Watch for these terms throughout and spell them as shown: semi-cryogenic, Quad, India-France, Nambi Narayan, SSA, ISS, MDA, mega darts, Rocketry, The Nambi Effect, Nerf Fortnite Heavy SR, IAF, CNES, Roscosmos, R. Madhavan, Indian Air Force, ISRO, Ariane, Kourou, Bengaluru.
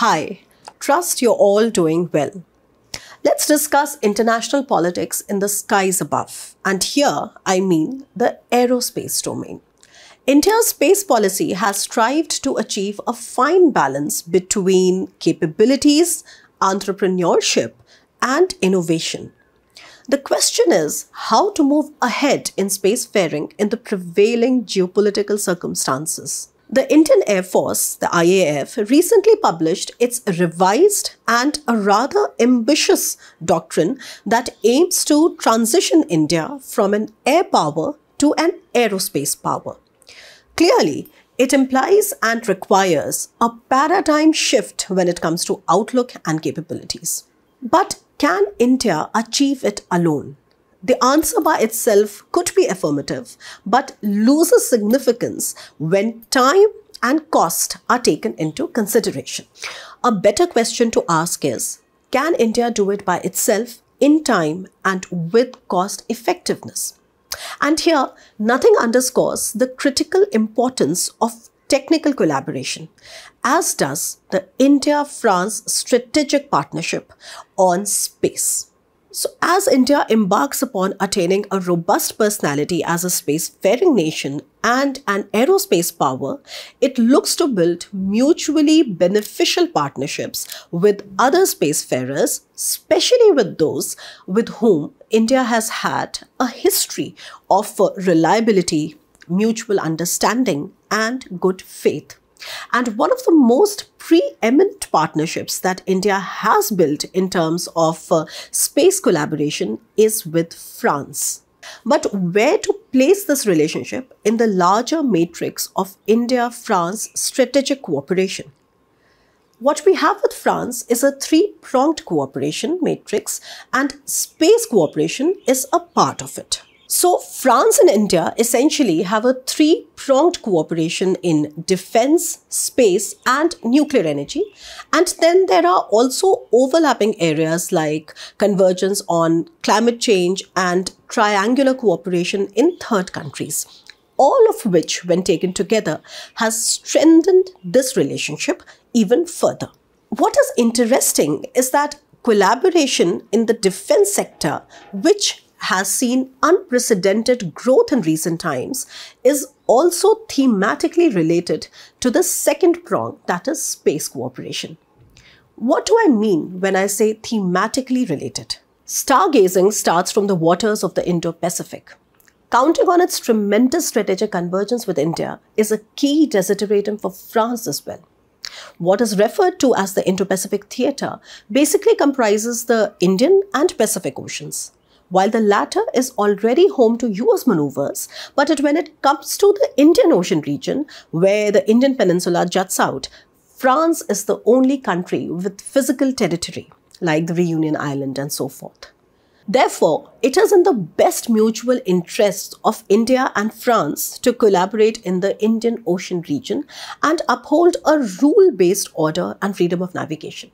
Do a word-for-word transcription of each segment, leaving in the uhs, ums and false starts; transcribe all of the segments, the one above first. Hi, trust you're all doing well. Let's discuss international politics in the skies above, and here I mean the aerospace domain. India's space policy has strived to achieve a fine balance between capabilities, entrepreneurship, and innovation. The question is how to move ahead in spacefaring in the prevailing geopolitical circumstances. The Indian Air Force, the I A F, recently published its revised and a rather ambitious doctrine that aims to transition India from an air power to an aerospace power. Clearly, it implies and requires a paradigm shift when it comes to outlook and capabilities. But can India achieve it alone? The answer by itself could be affirmative, but loses significance when time and cost are taken into consideration. A better question to ask is, can India do it by itself in time and with cost effectiveness? And here, nothing underscores the critical importance of technical collaboration, as does the India-France strategic partnership on space. So as India embarks upon attaining a robust personality as a space-faring nation and an aerospace power, it looks to build mutually beneficial partnerships with other spacefarers, especially with those with whom India has had a history of reliability, mutual understanding, and good faith. And one of the most preeminent partnerships that India has built in terms of uh, space collaboration is with France. But where to place this relationship in the larger matrix of India-France strategic cooperation? What we have with France is a three-pronged cooperation matrix, and space cooperation is a part of it. So France and India essentially have a three-pronged cooperation in defense, space, and nuclear energy. And then there are also overlapping areas like convergence on climate change and triangular cooperation in third countries, all of which, when taken together, has strengthened this relationship even further. What is interesting is that collaboration in the defense sector, which has seen unprecedented growth in recent times, is also thematically related to the second prong, that is space cooperation. What do I mean when I say thematically related? Stargazing starts from the waters of the Indo-Pacific. Counting on its tremendous strategic convergence with India is a key desideratum for France as well. What is referred to as the Indo-Pacific Theatre basically comprises the Indian and Pacific Oceans. While the latter is already home to U S maneuvers, but it, when it comes to the Indian Ocean region, where the Indian Peninsula juts out, France is the only country with physical territory, like the Reunion Island and so forth. Therefore, it is in the best mutual interests of India and France to collaborate in the Indian Ocean region and uphold a rule-based order and freedom of navigation.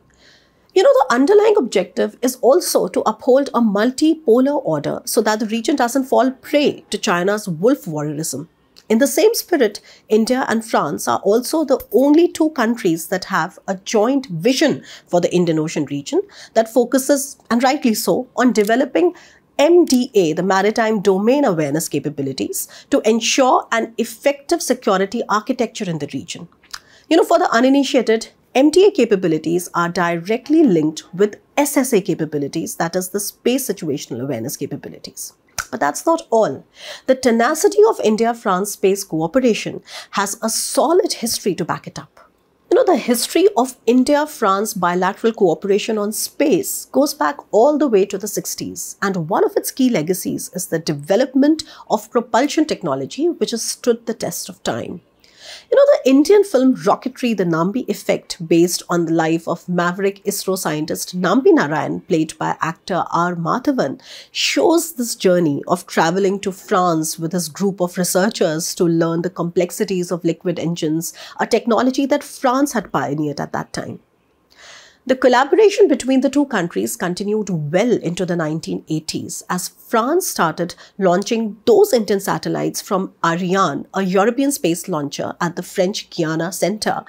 You know, the underlying objective is also to uphold a multipolar order so that the region doesn't fall prey to China's wolf warriorism. In the same spirit, India and France are also the only two countries that have a joint vision for the Indian Ocean region that focuses, and rightly so, on developing M D A, the Maritime Domain Awareness capabilities, to ensure an effective security architecture in the region. You know, for the uninitiated, M D A capabilities are directly linked with S S A capabilities, that is the Space Situational Awareness capabilities. But that's not all. The tenacity of India-France space cooperation has a solid history to back it up. You know, the history of India-France bilateral cooperation on space goes back all the way to the sixties, and one of its key legacies is the development of propulsion technology, which has stood the test of time. You know, the Indian film Rocketry, The Nambi Effect, based on the life of maverick ISRO scientist Nambi Narayan, played by actor R Madhavan, shows this journey of traveling to France with his group of researchers to learn the complexities of liquid engines, a technology that France had pioneered at that time. The collaboration between the two countries continued well into the nineteen eighties as France started launching those Indian satellites from Ariane, a European space launcher at the French Guiana Center,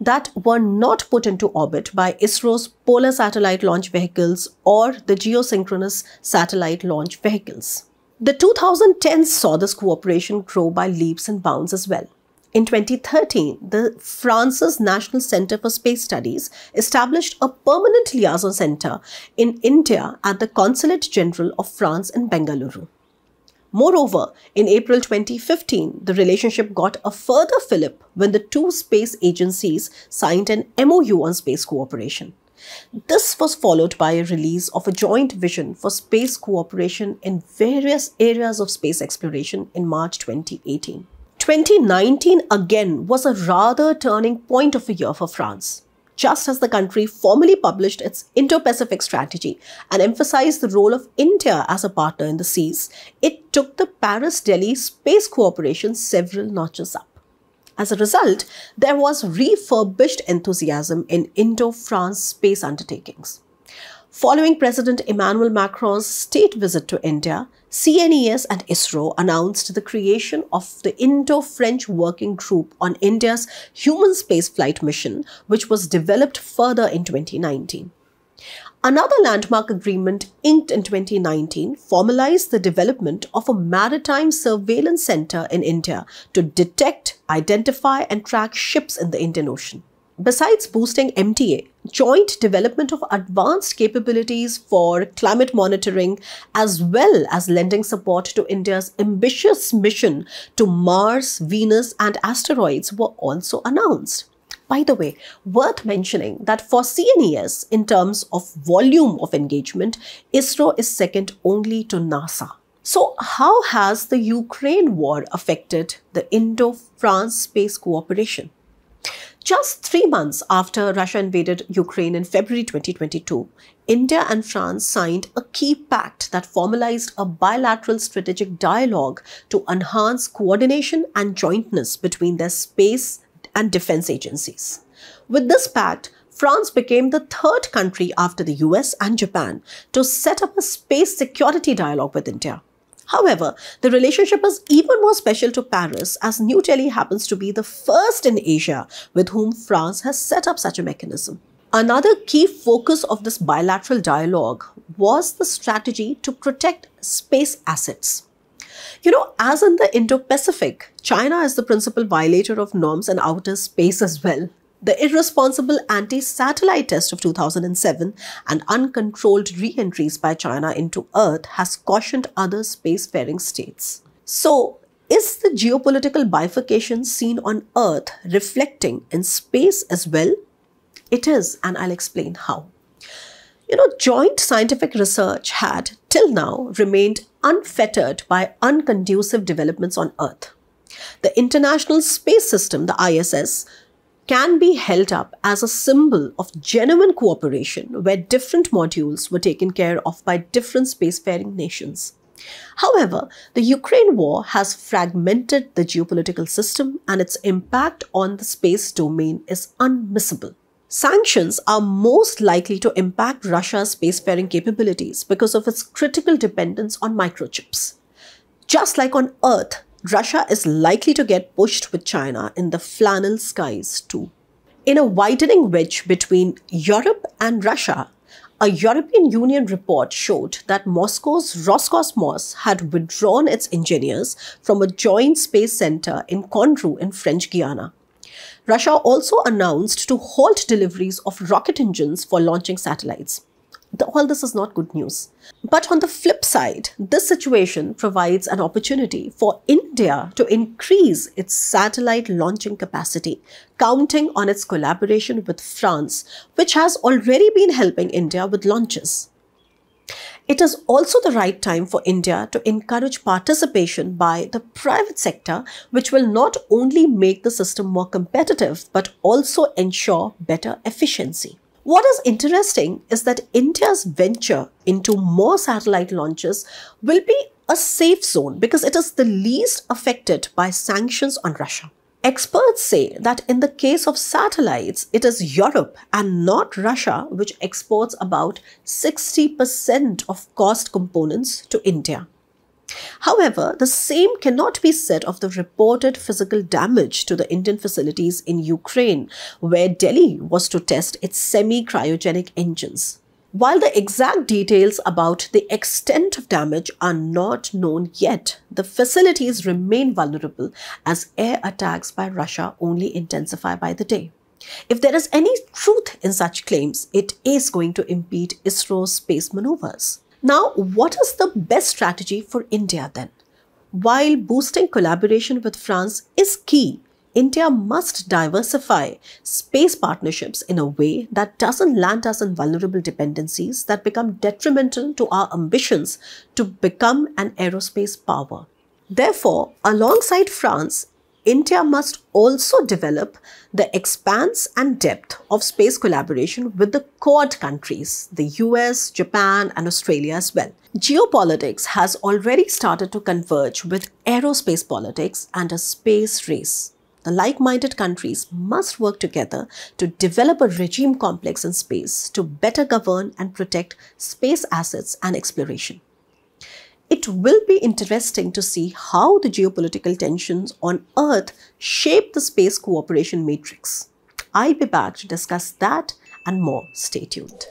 that were not put into orbit by ISRO's polar satellite launch vehicles or the geosynchronous satellite launch vehicles. The two thousand tens saw this cooperation grow by leaps and bounds as well. In twenty thirteen, the France's National Centre for Space Studies established a permanent liaison centre in India at the Consulate General of France in Bengaluru. Moreover, in April twenty fifteen, the relationship got a further fillip when the two space agencies signed an M O U on space cooperation. This was followed by a release of a joint vision for space cooperation in various areas of space exploration in March twenty eighteen. twenty nineteen again was a rather turning point of a year for France, just as the country formally published its Indo-Pacific strategy and emphasized the role of India as a partner in the seas. It took the Paris-Delhi space cooperation several notches up. As a result, there was refurbished enthusiasm in Indo-France space undertakings. Following President Emmanuel Macron's state visit to India, C N E S and ISRO announced the creation of the Indo-French Working Group on India's human spaceflight mission, which was developed further in twenty nineteen. Another landmark agreement inked in twenty nineteen formalized the development of a maritime surveillance center in India to detect, identify, and track ships in the Indian Ocean. Besides boosting M T A, joint development of advanced capabilities for climate monitoring, as well as lending support to India's ambitious mission to Mars, Venus, and asteroids were also announced. By the way, worth mentioning that for C N E S, in terms of volume of engagement, ISRO is second only to NASA. So how has the Ukraine war affected the Indo-France space cooperation? Just three months after Russia invaded Ukraine in February twenty twenty-two, India and France signed a key pact that formalized a bilateral strategic dialogue to enhance coordination and jointness between their space and defense agencies. With this pact, France became the third country after the U S and Japan to set up a space security dialogue with India. However, the relationship is even more special to Paris, as New Delhi happens to be the first in Asia with whom France has set up such a mechanism. Another key focus of this bilateral dialogue was the strategy to protect space assets. You know, as in the Indo-Pacific, China is the principal violator of norms in outer space as well. The irresponsible anti-satellite test of two thousand seven and uncontrolled re-entries by China into Earth has cautioned other spacefaring states. So, is the geopolitical bifurcation seen on Earth reflecting in space as well? It is, and I'll explain how. You know, joint scientific research had, till now, remained unfettered by unconducive developments on Earth. The International Space System, the I S S, can be held up as a symbol of genuine cooperation where different modules were taken care of by different spacefaring nations. However, the Ukraine war has fragmented the geopolitical system, and its impact on the space domain is unmissable. Sanctions are most likely to impact Russia's spacefaring capabilities because of its critical dependence on microchips. Just like on Earth, Russia is likely to get pushed with China in the flannel skies too. In a widening wedge between Europe and Russia, a European Union report showed that Moscow's Roscosmos had withdrawn its engineers from a joint space center in Kourou in French Guiana. Russia also announced to halt deliveries of rocket engines for launching satellites. All this is not good news. But on the flip side, this situation provides an opportunity for India to increase its satellite launching capacity, counting on its collaboration with France, which has already been helping India with launches. It is also the right time for India to encourage participation by the private sector, which will not only make the system more competitive, but also ensure better efficiency. What is interesting is that India's venture into more satellite launches will be a safe zone because it is the least affected by sanctions on Russia. Experts say that in the case of satellites, it is Europe and not Russia which exports about sixty percent of cost components to India. However, the same cannot be said of the reported physical damage to the Indian facilities in Ukraine, where Delhi was to test its semi-cryogenic engines. While the exact details about the extent of damage are not known yet, the facilities remain vulnerable as air attacks by Russia only intensify by the day. If there is any truth in such claims, it is going to impede ISRO's space maneuvers. Now, what is the best strategy for India then? While boosting collaboration with France is key, India must diversify space partnerships in a way that doesn't land us in vulnerable dependencies that become detrimental to our ambitions to become an aerospace power. Therefore, alongside France, India must also develop the expanse and depth of space collaboration with the Quad countries, the U S, Japan and Australia as well. Geopolitics has already started to converge with aerospace politics and a space race. The like-minded countries must work together to develop a regime complex in space to better govern and protect space assets and exploration. It will be interesting to see how the geopolitical tensions on Earth shape the space cooperation matrix. I'll be back to discuss that and more. Stay tuned.